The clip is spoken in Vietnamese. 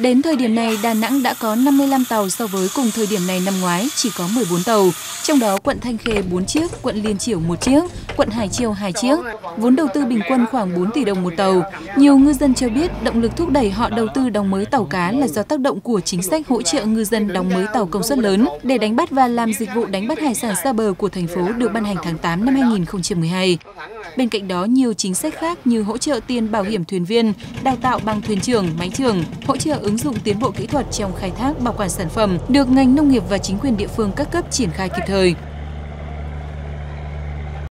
Đến thời điểm này, Đà Nẵng đã có 55 tàu so với cùng thời điểm này năm ngoái chỉ có 14 tàu, trong đó quận Thanh Khê 4 chiếc, quận Liên Chiểu 1 chiếc, quận Hải Chiêu 2 chiếc. Vốn đầu tư bình quân khoảng 4 tỷ đồng một tàu. Nhiều ngư dân cho biết động lực thúc đẩy họ đầu tư đóng mới tàu cá là do tác động của chính sách hỗ trợ ngư dân đóng mới tàu công suất lớn để đánh bắt và làm dịch vụ đánh bắt hải sản xa bờ của thành phố được ban hành tháng 8 năm 2012. Bên cạnh đó, nhiều chính sách khác như hỗ trợ tiền bảo hiểm thuyền viên, đào tạo bằng thuyền trưởng, máy trưởng, hỗ trợ ứng dụng tiến bộ kỹ thuật trong khai thác bảo quản sản phẩm được ngành nông nghiệp và chính quyền địa phương các cấp triển khai kịp thời.